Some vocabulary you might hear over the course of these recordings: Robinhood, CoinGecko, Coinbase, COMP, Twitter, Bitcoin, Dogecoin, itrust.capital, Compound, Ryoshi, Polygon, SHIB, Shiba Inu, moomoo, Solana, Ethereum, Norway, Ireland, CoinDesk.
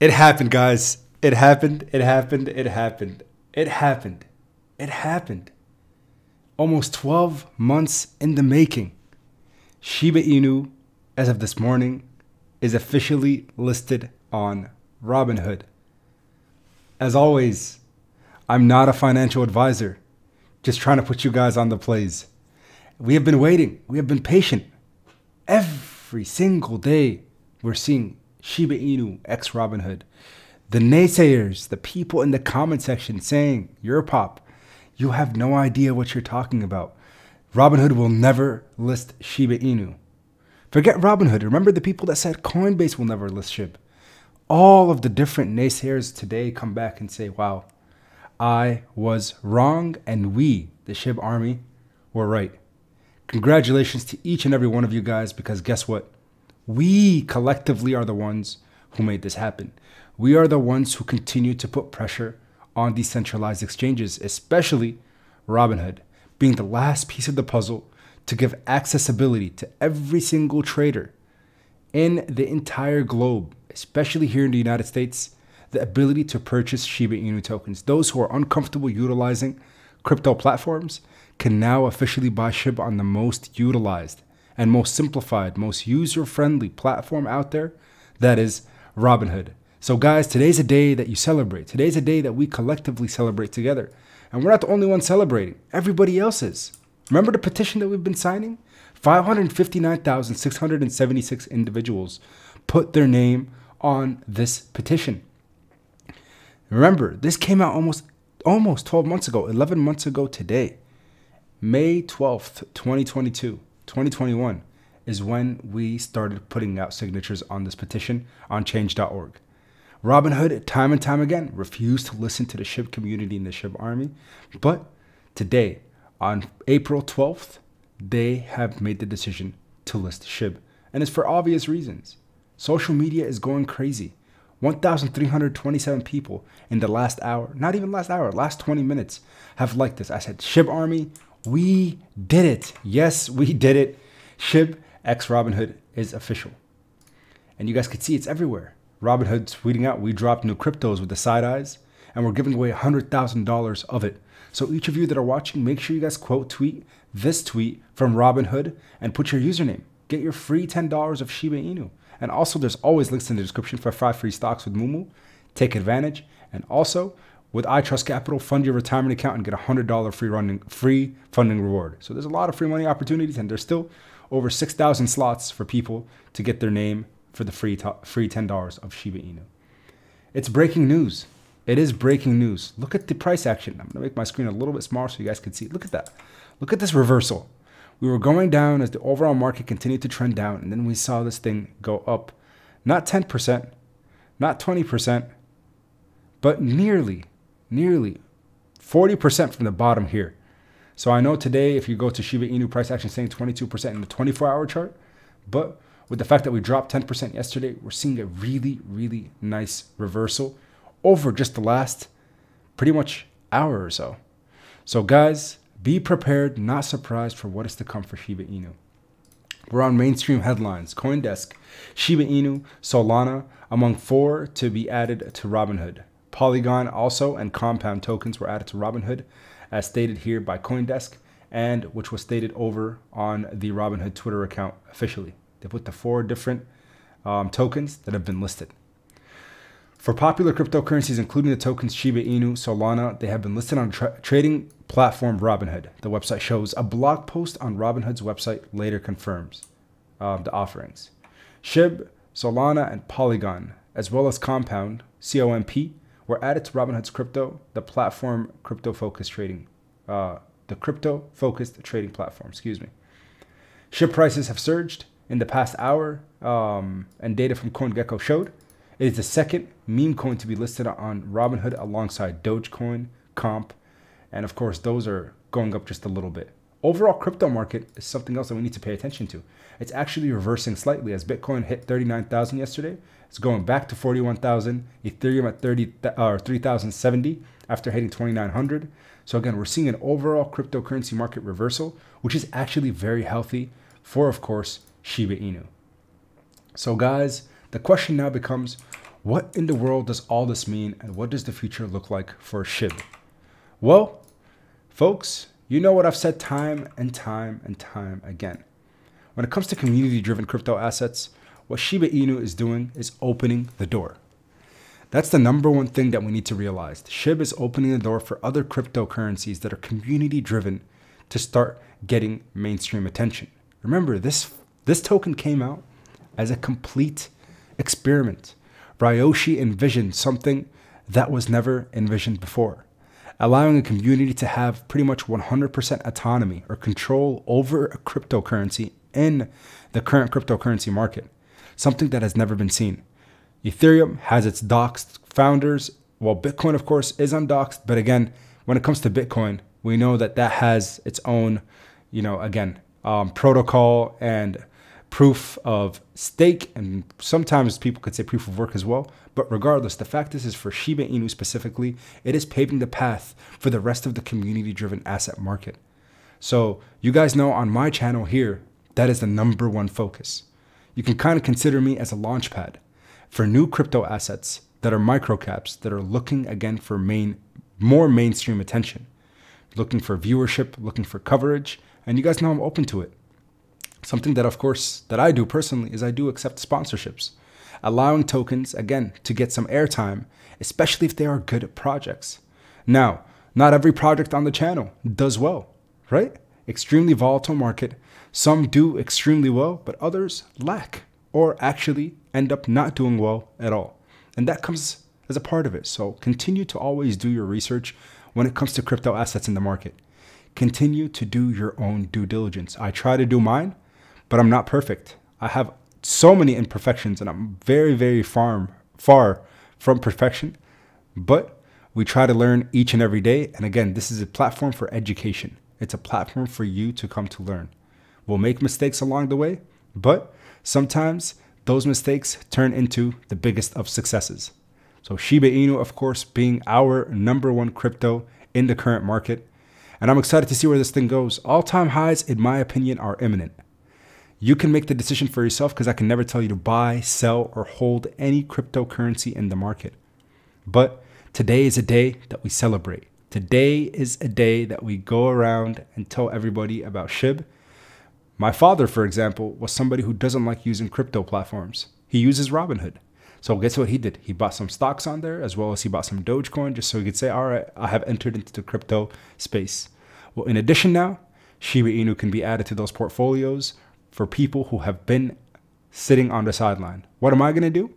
It happened, guys. It happened. It happened. It happened. It happened. It happened. Almost 12 months in the making. Shiba Inu, as of this morning, is officially listed on Robinhood. As always, I'm not a financial advisor, just trying to put you guys on the plays. We have been waiting. We have been patient. Every single day, we're seeing Shiba Inu x Robinhood. The naysayers, the people in the comment section saying, "You're a pop. You have no idea what you're talking about. Robinhood will never list Shiba Inu." Forget Robinhood. Remember the people that said Coinbase will never list SHIB. All of the different naysayers today come back and say, wow, I was wrong and we, the SHIB army, were right. Congratulations to each and every one of you guys, because guess what? We collectively are the ones who made this happen. We are the ones who continue to put pressure on decentralized exchanges, especially Robinhood, being the last piece of the puzzle to give accessibility to every single trader in the entire globe, especially here in the United States, the ability to purchase Shiba Inu tokens. Those who are uncomfortable utilizing crypto platforms can now officially buy SHIB on the most utilized and most simplified, most user-friendly platform out there, that is Robinhood. So guys, today's a day that you celebrate. Today's a day that we collectively celebrate together. And we're not the only ones celebrating. Everybody else is. Remember the petition that we've been signing? 559,676 individuals put their name on this petition. Remember, this came out almost 12 months ago, 11 months ago today. May 12th, 2022, 2021 is when we started putting out signatures on this petition on change.org. Robinhood, time and time again, refused to listen to the SHIB community and the SHIB army. But today, on April 12th, they have made the decision to list SHIB. And it's for obvious reasons. Social media is going crazy. 1,327 people in the last hour, not even last hour, last 20 minutes have liked this. I said, SHIB army, we did it. Yes, we did it. SHIB x Robinhood is official. And you guys could see it's everywhere. Robinhood tweeting out, we dropped new cryptos with the side eyes, and we're giving away $100,000 of it. So each of you that are watching, make sure you guys quote tweet this tweet from Robinhood and put your username. Get your free $10 of Shiba Inu. And also, there's always links in the description for 5 free stocks with moomoo. Take advantage. And also, with itrust.capital, fund your retirement account and get $100 free funding reward. So there's a lot of free money opportunities, and there's still over 6,000 slots for people to get their name for the free $10 of Shiba Inu. It's breaking news. It is breaking news. Look at the price action. I'm gonna make my screen a little bit smaller so you guys can see. Look at that. Look at this reversal. We were going down as the overall market continued to trend down, and then we saw this thing go up. Not 10%, not 20%, but nearly 40% from the bottom here. So I know today, if you go to Shiba Inu price action, saying 22% in the 24-hour chart, but with the fact that we dropped 10% yesterday, we're seeing a really, really nice reversal over just the last pretty much hour or so. So guys, be prepared, not surprised for what is to come for Shiba Inu. We're on mainstream headlines. CoinDesk, Shiba Inu, Solana, among 4 to be added to Robinhood. Polygon also and Compound tokens were added to Robinhood, as stated here by CoinDesk, and which was stated over on the Robinhood Twitter account officially. They put the 4 different tokens that have been listed. For popular cryptocurrencies, including the tokens Shiba Inu, Solana, they have been listed on trading platform Robinhood. The website shows a blog post on Robinhood's website later confirms the offerings. SHIB, Solana, and Polygon, as well as Compound, COMP, were added to Robinhood's crypto, the platform crypto-focused trading, platform. Excuse me. SHIB prices have surged in the past hour, and data from CoinGecko showed. It is the second meme coin to be listed on Robinhood alongside Dogecoin, Comp, and of course those are going up just a little bit. Overall crypto market is something else that we need to pay attention to. It's actually reversing slightly as Bitcoin hit 39,000 yesterday. It's going back to 41,000, Ethereum at 3,070 after hitting 2,900. So again, we're seeing an overall cryptocurrency market reversal, which is actually very healthy for, of course, Shiba Inu. So guys, the question now becomes, What in the world does all this mean, and what does the future look like for SHIB? Well, folks, you know what I've said time and time again. When it comes to community-driven crypto assets, what Shiba Inu is doing is opening the door. That's the number one thing that we need to realize. SHIB is opening the door for other cryptocurrencies that are community-driven to start getting mainstream attention. Remember, this token came out as a complete experiment. Ryoshi envisioned something that was never envisioned before, allowing a community to have pretty much 100% autonomy or control over a cryptocurrency in the current cryptocurrency market, something that has never been seen. Ethereum has its doxed founders, while Bitcoin, of course, is undoxed. But again, when it comes to Bitcoin, we know that that has its own, protocol and proof of stake, and sometimes people could say proof of work as well. But regardless, the fact is for Shiba Inu specifically, it is paving the path for the rest of the community-driven asset market. So you guys know on my channel here, that is the number one focus. You can kind of consider me as a launchpad for new crypto assets that are microcaps that are looking again for more mainstream attention, looking for viewership, looking for coverage. And you guys know I'm open to it. Something that, of course, that I do personally is I do accept sponsorships, allowing tokens, again, to get some airtime, especially if they are good projects. Now, not every project on the channel does well, right? Extremely volatile market. Some do extremely well, but others lack or actually end up not doing well at all. And that comes as a part of it. So continue to always do your research when it comes to crypto assets in the market. Continue to do your own due diligence. I try to do mine, but I'm not perfect. I have so many imperfections and I'm very, very far from perfection, but we try to learn each and every day. And again, this is a platform for education. It's a platform for you to come to learn. We'll make mistakes along the way, but sometimes those mistakes turn into the biggest of successes. So Shiba Inu, of course, being our number one crypto in the current market. And I'm excited to see where this thing goes. All-time highs, in my opinion, are imminent. You can make the decision for yourself because I can never tell you to buy, sell, or hold any cryptocurrency in the market. But today is a day that we celebrate. Today is a day that we go around and tell everybody about SHIB. My father, for example, was somebody who doesn't like using crypto platforms. He uses Robinhood. So guess what he did? He bought some stocks on there, as well as he bought some Dogecoin, just so he could say, all right, I have entered into the crypto space. Well, in addition now, Shiba Inu can be added to those portfolios for people who have been sitting on the sideline. What am I going to do?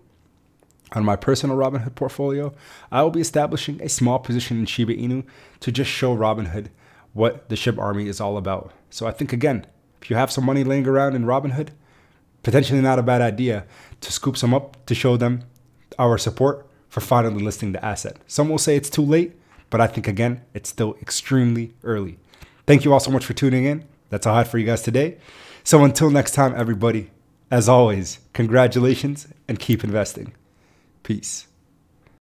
On my personal Robinhood portfolio, I will be establishing a small position in Shiba Inu to just show Robinhood what the SHIB army is all about. So I think, again, if you have some money laying around in Robinhood, potentially not a bad idea to scoop some up to show them our support for finally listing the asset. Some will say it's too late, but I think, again, it's still extremely early. Thank you all so much for tuning in. That's all I had for you guys today. So until next time, everybody, as always, congratulations and keep investing. Peace.